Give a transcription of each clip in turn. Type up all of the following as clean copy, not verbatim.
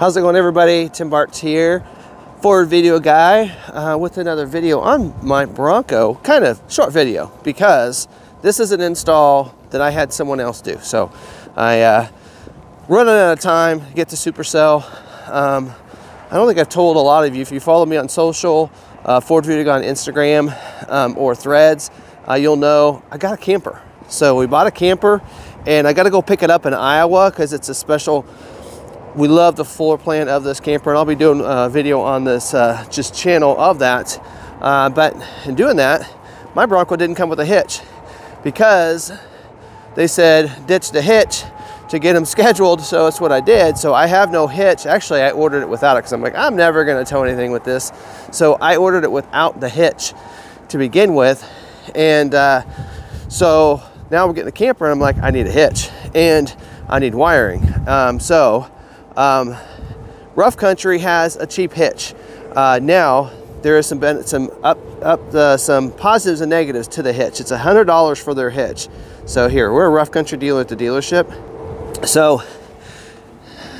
How's it going, everybody? Tim Bartz here, Ford Video Guy, with another video on my Bronco. Kind of short video because this is an install that I had someone else do. So I running out of time, get to Supercell. I don't think I've told a lot of you, if you follow me on social, Ford Video Guy on Instagram or Threads, you'll know I got a camper. So we bought a camper and I got to go pick it up in Iowa because it's a special. We love the floor plan of this camper, and I'll be doing a video on this just channel of that. But in doing that, my Bronco didn't come with a hitch because they said ditch the hitch to get them scheduled. So that's what I did. So I have no hitch. Actually, I ordered it without it because I'm like, I'm never going to tow anything with this. So I ordered it without the hitch to begin with. And so now we're getting the camper and I'm like, I need a hitch and I need wiring. Rough Country has a cheap hitch. Now there is some positives and negatives to the hitch. It's $100 for their hitch. So here, we're a Rough Country dealer at the dealership. So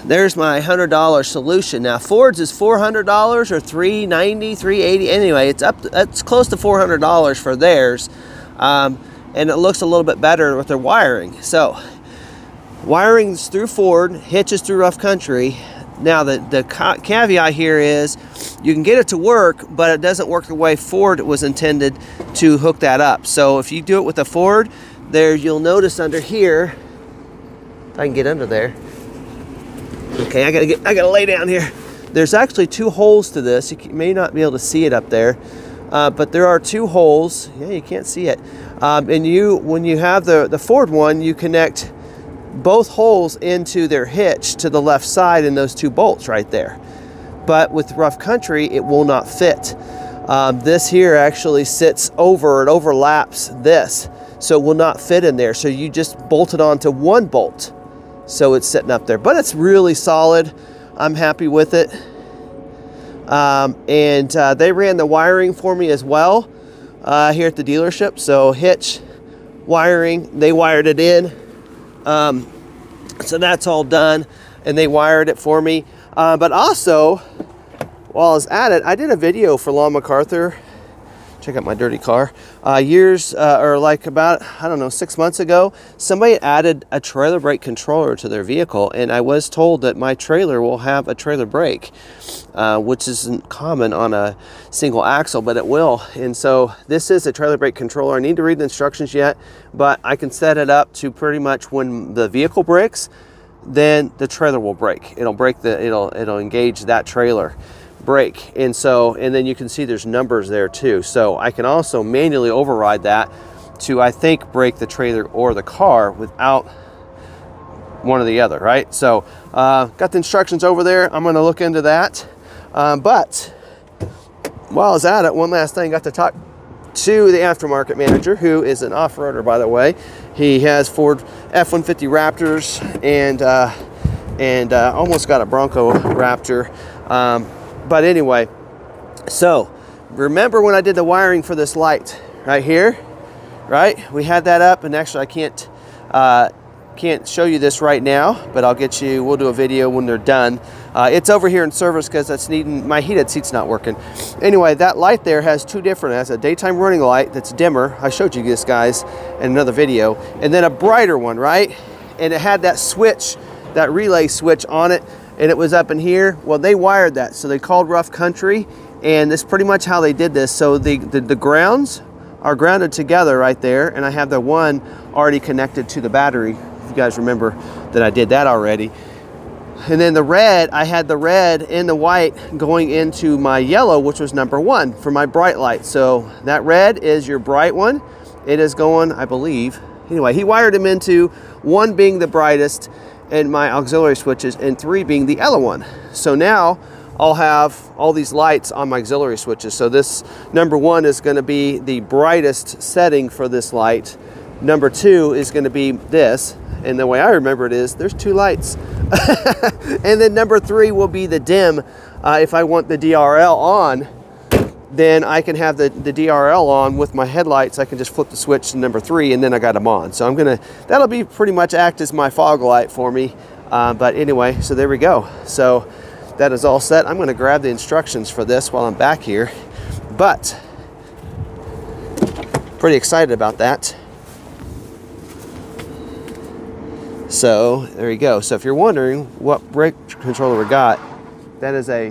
there's my $100 solution. Now Ford's is $400 or $390, $380. Anyway, it's close to $400 for theirs. And it looks a little bit better with their wiring. So wiring's through Ford, hitches through Rough Country. Now the caveat here is you can get it to work, but it doesn't work the way Ford was intended to hook that up. So if you do it with a Ford, there you'll notice under here, if I can get under there. Okay, I gotta lay down here. There's actually two holes to this. You may not be able to see it up there, but there are two holes. Yeah, you can't see it. And when you have the Ford one, you connect both holes into their hitch to the left side in those two bolts right there. But with Rough Country, it will not fit. This here actually sits over, it overlaps this, so it will not fit in there. So you just bolt it onto one bolt. So it's sitting up there, but it's really solid. I'm happy with it. They ran the wiring for me as well here at the dealership. So hitch, wiring, they wired it in. So that's all done and they wired it for me. But also while I was at it, I did a video for Long McArthur. Check out my dirty car. About, I don't know, 6 months ago, somebody added a trailer brake controller to their vehicle. And I was told that my trailer will have a trailer brake, which isn't common on a single axle, but it will. And so this is a trailer brake controller. I need to read the instructions yet, but I can set it up to pretty much when the vehicle brakes, then the trailer will brake. It'll brake it'll engage that trailer brake. And so, and then you can see there's numbers there too. So I can also manually override that to, I think, brake the trailer or the car without one or the other, right? So got the instructions over there. I'm going to look into that. But while I was at it, one last thing, got to talk to the aftermarket manager, who is an off-roader, by the way. He has Ford F-150 Raptors and almost got a Bronco Raptor. But anyway, so remember when I did the wiring for this light right here, right? We had that up, and actually I can't show you this right now, but I'll get you, we'll do a video when they're done. It's over here in service because that's needing, my heated seat's not working. Anyway, that light there has two different, it has a daytime running light that's dimmer. I showed you this, guys, in another video, and then a brighter one, right? And it had that switch, that relay switch on it. And it was up in here. Well, they wired that. So they called Rough Country, and that's pretty much how they did this. So the grounds are grounded together right there. And I have the one already connected to the battery. If you guys remember that I did that already. And then the red, I had the red and the white going into my yellow, which was number one for my bright light. So that red is your bright one. It is going, I believe. Anyway, he wired them into one being the brightest, and my auxiliary switches, and three being the yellow one. So now I'll have all these lights on my auxiliary switches. So this number one is gonna be the brightest setting for this light. Number two is gonna be this. And the way I remember it is there's two lights. And then number three will be the dim. If I want the DRL on, then I can have the DRL on with my headlights. I can just flip the switch to number three, and then I got them on. So I'm gonna, that'll be pretty much act as my fog light for me. But anyway, so there we go. So that is all set. I'm going to grab the instructions for this while I'm back here, but pretty excited about that. So there you go. So if you're wondering what brake controller we got, that is a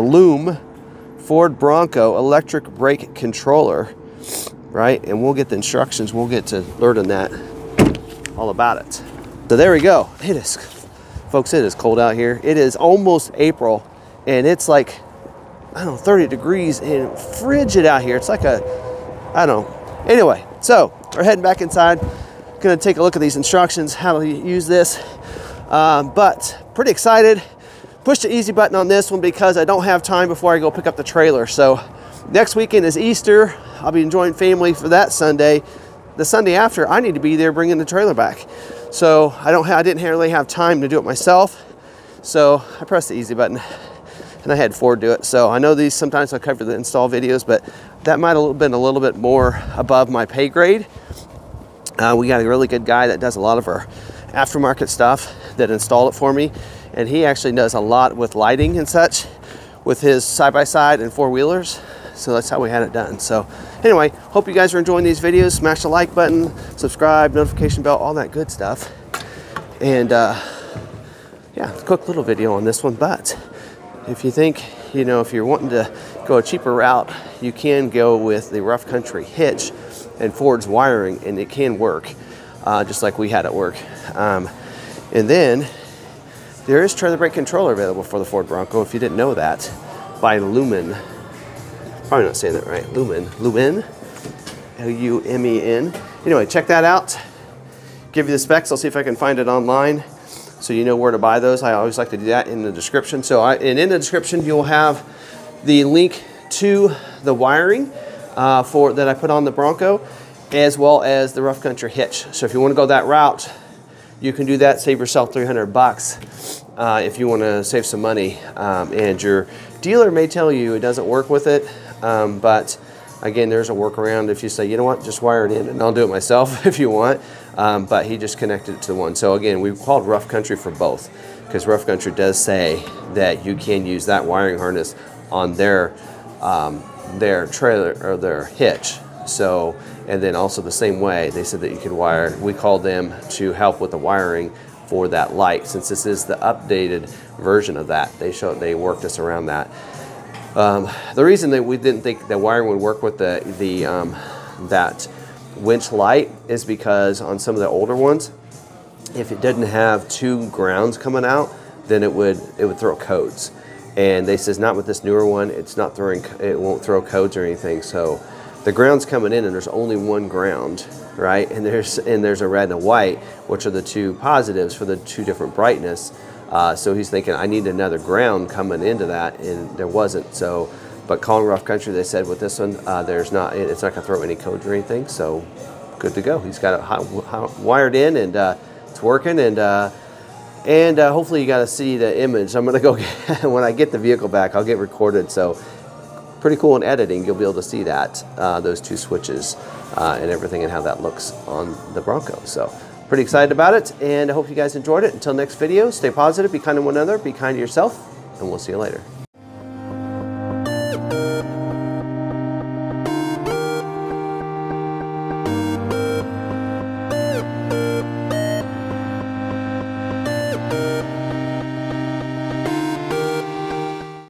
Lumen Ford Bronco electric brake controller, right? And we'll get the instructions. We'll get to learning that, all about it. So there we go. It is, folks, it is cold out here. It is almost April, and it's like, I don't know, 30 degrees and frigid out here. It's like a, I don't know. Anyway, so we're heading back inside. Gonna take a look at these instructions, how to use this, but pretty excited. Push the easy button on this one because I don't have time before I go pick up the trailer. So next weekend is Easter. I'll be enjoying family for that Sunday. The Sunday after, I need to be there bringing the trailer back. So I didn't really have time to do it myself. So I pressed the easy button and I had Ford do it. So I know these, sometimes I cover the install videos, but that might have been a little bit more above my pay grade. We got a really good guy that does a lot of our aftermarket stuff that installed it for me. And he actually does a lot with lighting and such with his side-by-side and four-wheelers. So that's how we had it done. So anyway, hope you guys are enjoying these videos. Smash the like button, subscribe, notification bell, all that good stuff. And yeah, quick little video on this one. But if you think, you know, if you're wanting to go a cheaper route, you can go with the Rough Country hitch and Ford's wiring, and it can work, just like we had it work. And then there is trailer brake controller available for the Ford Bronco, if you didn't know that, by Lumen. Probably not saying that right, Lumen, L-U-M-E-N. Anyway, check that out. Give you the specs, I'll see if I can find it online, so you know where to buy those. I always like to do that in the description. So in the description, you'll have the link to the wiring that I put on the Bronco, as well as the Rough Country hitch. So if you wanna go that route, you can do that, save yourself $300 if you want to save some money. And your dealer may tell you it doesn't work with it, but again, there's a workaround if you say, you know what, just wire it in and I'll do it myself if you want. But he just connected it to the one. So again, we called Rough Country for both, because Rough Country does say that you can use that wiring harness on their trailer or their hitch. So, and then also the same way, they said that you could wire, we called them to help with the wiring for that light. Since this is the updated version of that, they worked us around that. The reason that we didn't think the wiring would work with that winch light is because on some of the older ones, if it didn't have two grounds coming out, then it would throw codes. And they says not with this newer one, it won't throw codes or anything. So the ground's coming in and there's only one ground, right? And there's a red and a white, which are the two positives for the two different brightness. So he's thinking, I need another ground coming into that, and there wasn't. So, but calling Rough Country, they said with this one, it's not gonna throw any codes or anything. So good to go. He's got it wired in, and it's working, and hopefully you got to see the image. I'm gonna go get, when I get the vehicle back, I'll get recorded. So pretty cool in editing, you'll be able to see that, those two switches and everything, and how that looks on the Bronco. So pretty excited about it, and I hope you guys enjoyed it. Until next video, stay positive, be kind to one another, be kind to yourself, and we'll see you later.